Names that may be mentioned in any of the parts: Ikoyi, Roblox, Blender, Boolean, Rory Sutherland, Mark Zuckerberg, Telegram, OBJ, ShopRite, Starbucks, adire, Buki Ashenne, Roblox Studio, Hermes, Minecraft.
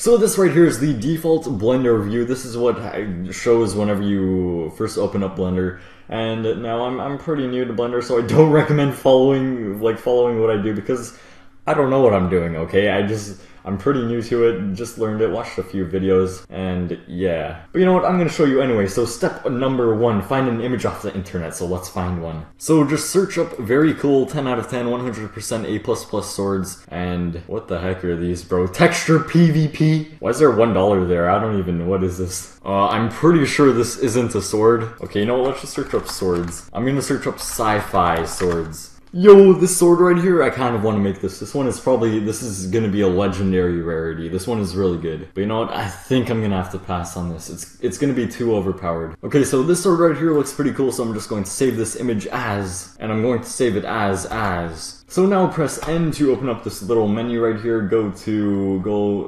So this right here is the default Blender view. This is what shows whenever you first open up Blender. And now I'm pretty new to Blender, so I don't recommend following what I do, because I don't know what I'm doing, okay? I'm pretty new to it, just learned it, watched a few videos, and yeah. But you know what, I'm gonna show you anyway. So step number one, find an image off the internet, so let's find one. So just search up very cool 10 out of 10, 100% A++ swords, and what the heck are these, bro? Texture PvP? Why is there $1 there? I don't even know, what is this? I'm pretty sure this isn't a sword. Okay, you know what, let's just search up swords. I'm gonna search up sci-fi swords. Yo, this sword right here, I kind of want to make this. This one is probably, this is going to be a legendary rarity. This one is really good. But you know what, I think I'm going to have to pass on this. It's going to be too overpowered. Okay, so this sword right here looks pretty cool, so I'm just going to save this image as, and I'm going to save it as. So now press N to open up this little menu right here.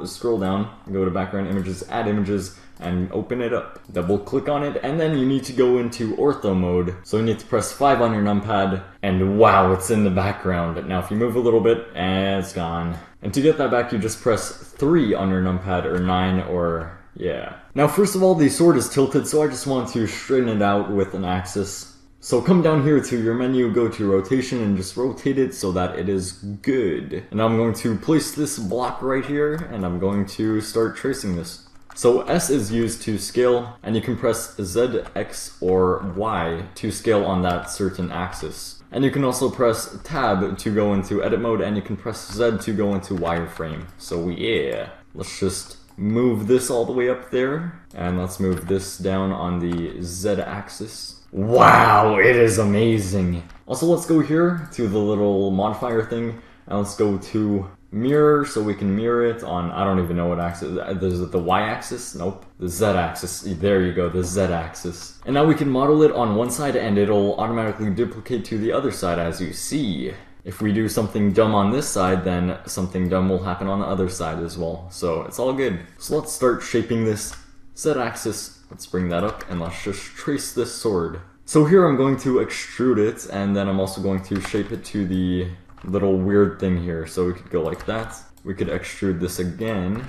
Scroll down, go to background images, add images, and open it up. Double click on it, and then you need to go into ortho mode. So you need to press 5 on your numpad, and wow, it's in the background. Now if you move a little bit, and it's gone. And to get that back, you just press 3 on your numpad, or 9, or yeah. Now first of all, the sword is tilted, so I just want to straighten it out with an axis. So come down here to your menu, go to rotation, and just rotate it so that it is good. And I'm going to place this block right here, and I'm going to start tracing this. So S is used to scale, and you can press Z, X, or Y to scale on that certain axis. And you can also press Tab to go into edit mode, and you can press Z to go into wireframe. So yeah, let's just move this all the way up there, and let's move this down on the Z axis. Wow, it is amazing! Also, let's go here to the little modifier thing, and let's go to mirror, so we can mirror it on, I don't even know what axis. There's the y-axis? Nope. The z-axis. There you go, the z-axis. And now we can model it on one side and it'll automatically duplicate to the other side, as you see. If we do something dumb on this side, then something dumb will happen on the other side as well. So it's all good. So let's start shaping this z-axis. Let's bring that up and let's just trace this sword. So here I'm going to extrude it, and then I'm also going to shape it to the little weird thing here, so we could go like that. We could extrude this again,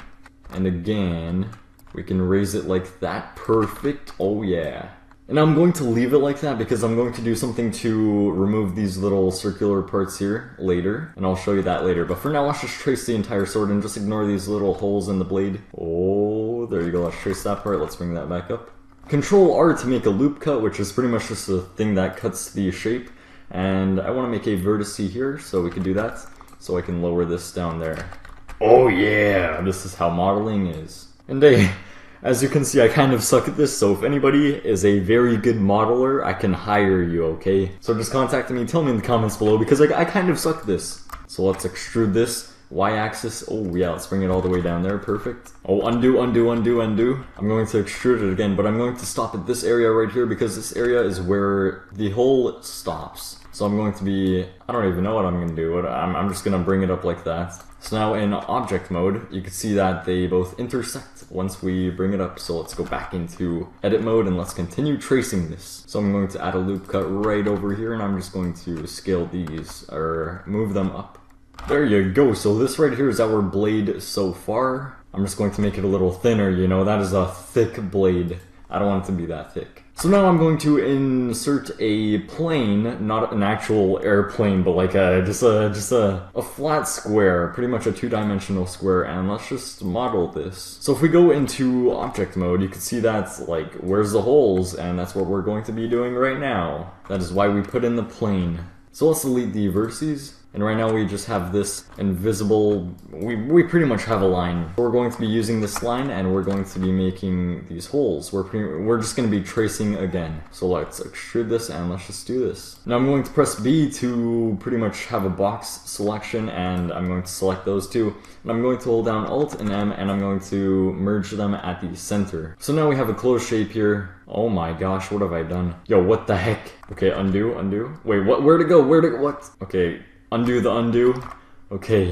and again. We can raise it like that. Perfect. Oh yeah. And I'm going to leave it like that because I'm going to do something to remove these little circular parts here later, and I'll show you that later. But for now, let's just trace the entire sword and just ignore these little holes in the blade. Oh, there you go. Let's trace that part. Let's bring that back up. Control R to make a loop cut, which is pretty much just the thing that cuts the shape. And I want to make a vertice here, so we can do that. So I can lower this down there. Oh yeah, this is how modeling is. And hey, as you can see, I kind of suck at this, so if anybody is a very good modeler, I can hire you, okay? So just contact me, tell me in the comments below, because I kind of suck at this. So let's extrude this. Y-axis, oh yeah, let's bring it all the way down there, perfect. Oh, undo. I'm going to extrude it again, but I'm going to stop at this area right here because this area is where the hole stops. So I'm going to be, I don't even know what I'm gonna do, I'm just gonna bring it up like that. So now in object mode, you can see that they both intersect once we bring it up. So let's go back into edit mode and let's continue tracing this. So I'm going to add a loop cut right over here and I'm just going to scale these or move them up. There you go, so this right here is our blade so far. I'm just going to make it a little thinner, you know, that is a thick blade. I don't want it to be that thick. So now I'm going to insert a plane, not an actual airplane, but like just a flat square, pretty much a two-dimensional square, and let's just model this. So if we go into object mode, you can see that's like, where's the holes, and that's what we're going to be doing right now. That is why we put in the plane. So let's delete the vertices. And right now we just have this invisible, we pretty much have a line. We're going to be using this line and we're going to be making these holes. We're just going to be tracing again. So let's extrude this and let's just do this. Now I'm going to press B to pretty much have a box selection and I'm going to select those two. And I'm going to hold down Alt and M and I'm going to merge them at the center. So now we have a closed shape here. Oh my gosh, what have I done? Yo, what the heck? Okay, undo. Wait, what? Where to go? Okay. Undo the undo. Okay.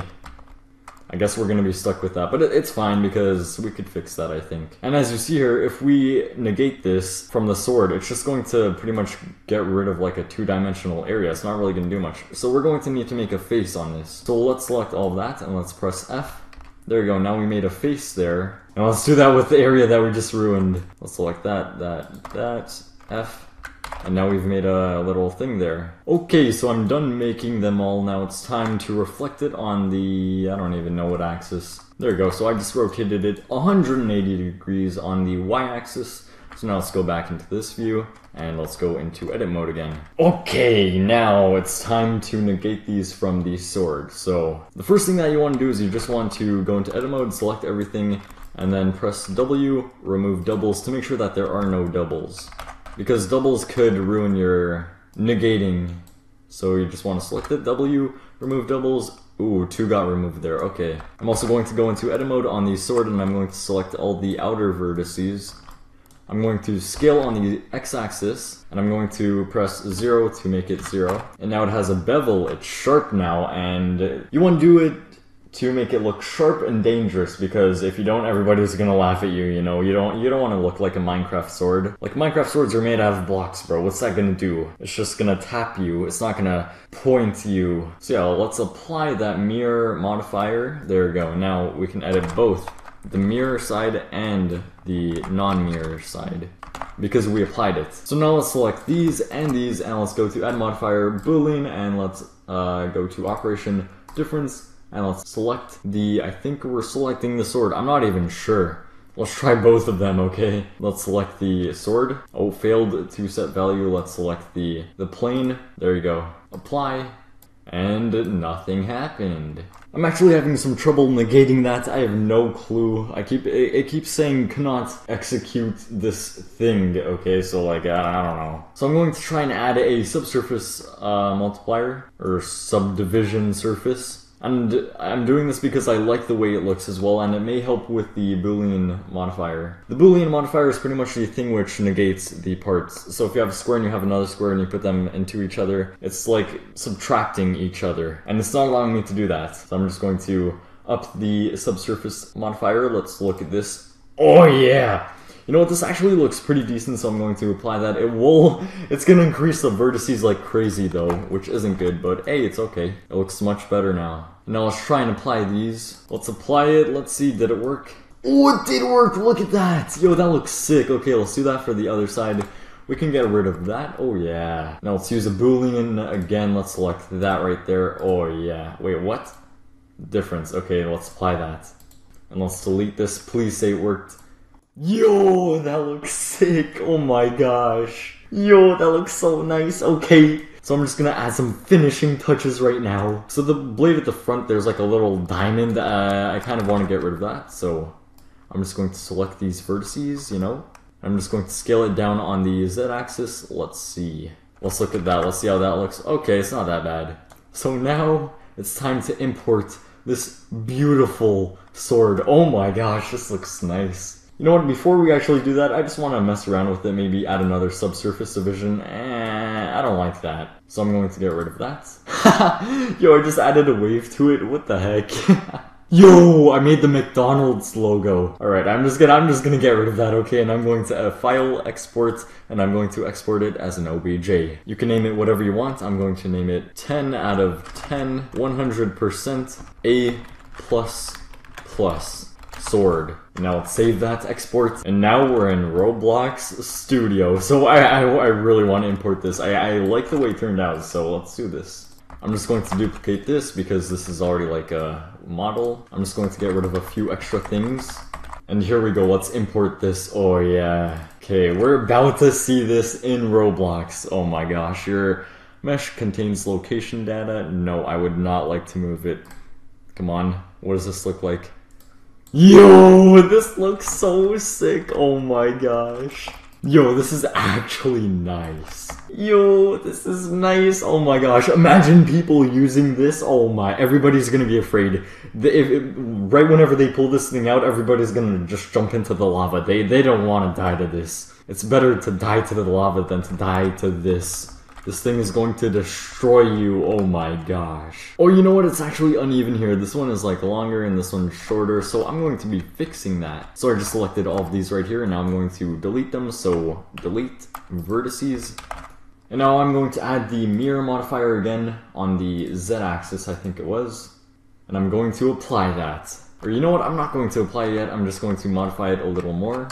I guess we're gonna be stuck with that, but it's fine because we could fix that, I think. And as you see here, if we negate this from the sword, it's just going to pretty much get rid of like a two-dimensional area. It's not really gonna do much. So we're going to need to make a face on this. So let's select all of that and let's press F. There we go, now we made a face there. Now let's do that with the area that we just ruined. Let's select that, that, F. And now we've made a little thing there. Okay, so I'm done making them all. Now it's time to reflect it on the... I don't even know what axis. There we go, so I just rotated it 180 degrees on the y-axis. So now let's go back into this view, and let's go into edit mode again. Okay, now it's time to negate these from the sword. So the first thing that you want to do is you just want to go into edit mode, select everything, and then press W, remove doubles to make sure that there are no doubles. Because doubles could ruin your negating. So you just want to select it, W, remove doubles. Ooh, two got removed there, okay. I'm also going to go into edit mode on the sword, and I'm going to select all the outer vertices. I'm going to scale on the x-axis, and I'm going to press 0 to make it 0. And now it has a bevel, it's sharp now, and you want to do it to make it look sharp and dangerous, because if you don't, everybody's gonna laugh at you, you know? You don't want to look like a Minecraft sword. Like, Minecraft swords are made out of blocks, bro. What's that gonna do? It's just gonna tap you, it's not gonna point you. So yeah, let's apply that mirror modifier. There we go, now we can edit both the mirror side and the non-mirror side because we applied it. So now let's select these, and let's go to add modifier, Boolean, and let's go to operation difference, and let's select the, I think we're selecting the sword, I'm not even sure. Let's try both of them, okay? Let's select the sword. Oh, failed to set value. Let's select the plane. There you go. Apply. And nothing happened. I'm actually having some trouble negating that. I have no clue. It keeps saying cannot execute this thing. Okay, so like I don't know. So I'm going to try and add a subsurface multiplier or subdivision surface. And I'm doing this because I like the way it looks as well, and it may help with the Boolean modifier. The Boolean modifier is pretty much the thing which negates the parts. So if you have a square and you have another square and you put them into each other, it's like subtracting each other. And it's not allowing me to do that. So I'm just going to up the subsurface modifier. Let's look at this. Oh yeah! You know what, this actually looks pretty decent, so I'm going to apply that. It's gonna increase the vertices like crazy though, which isn't good, but hey, it's okay. It looks much better now. Now let's try and apply these. Let's apply it, let's see, did it work? Oh, it did work, look at that! Yo, that looks sick. Okay, let's do that for the other side. We can get rid of that, oh yeah. Now let's use a Boolean again, let's select that right there, oh yeah. Wait, what? Difference, okay, let's apply that. And let's delete this, please say it worked. Yo, that looks sick, oh my gosh. Yo, that looks so nice, okay. So I'm just gonna add some finishing touches right now. So the blade at the front, there's like a little diamond, I kind of want to get rid of that. So I'm just going to select these vertices, you know. I'm just going to scale it down on the z-axis, let's see. Let's look at that, let's see how that looks. Okay, it's not that bad. So now it's time to import this beautiful sword. Oh my gosh, this looks nice. You know what, before we actually do that, I just want to mess around with it, maybe add another subsurface division. I don't like that. So I'm going to get rid of that. Yo, I just added a wave to it, what the heck? Yo, I made the McDonald's logo. Alright, I'm just gonna get rid of that, okay? And I'm going to file, export, and I'm going to export it as an OBJ. You can name it whatever you want. I'm going to name it 10 out of 10, 100% A++ sword. Now let's save that, export, and now we're in Roblox Studio. So I really want to import this. I like the way it turned out, so let's do this. I'm just going to duplicate this because this is already like a model. I'm just going to get rid of a few extra things. And here we go, let's import this, oh yeah. Okay, we're about to see this in Roblox. Oh my gosh, your mesh contains location data. No, I would not like to move it. Come on, what does this look like? Yo, this looks so sick, oh my gosh. Yo, this is actually nice. Yo, this is nice, oh my gosh. Imagine people using this, oh my, everybody's gonna be afraid. Right whenever they pull this thing out, everybody's gonna just jump into the lava. They don't want to die to this. It's better to die to the lava than to die to this. This thing is going to destroy you, oh my gosh. Oh, you know what, it's actually uneven here. This one is like longer and this one's shorter, so I'm going to be fixing that. So I just selected all of these right here, and now I'm going to delete them, so delete vertices. And now I'm going to add the mirror modifier again on the z-axis, I think it was. And I'm going to apply that. Or you know what, I'm not going to apply it yet, I'm just going to modify it a little more.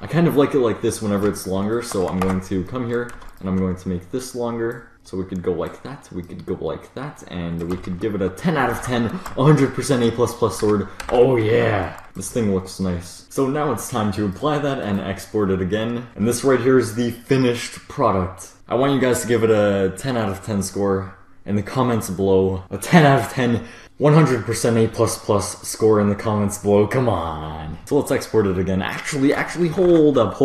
I kind of like it like this whenever it's longer, so I'm going to come here and I'm going to make this longer. So we could go like that, we could go like that, and we could give it a 10 out of 10, 100% A++ sword. Oh yeah! This thing looks nice. So now it's time to apply that and export it again. And this right here is the finished product. I want you guys to give it a 10 out of 10 score in the comments below. A 10 out of 10, 100% A++ score in the comments below, come on! So let's export it again. Actually, hold up.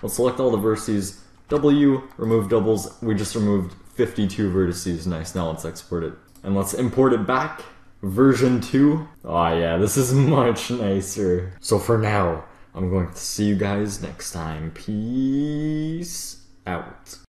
Let's select all the vertices. W, remove doubles, we just removed 52 vertices, nice, now let's export it. And let's import it back, version 2. Aw yeah, this is much nicer. So for now, I'm going to see you guys next time. Peace out.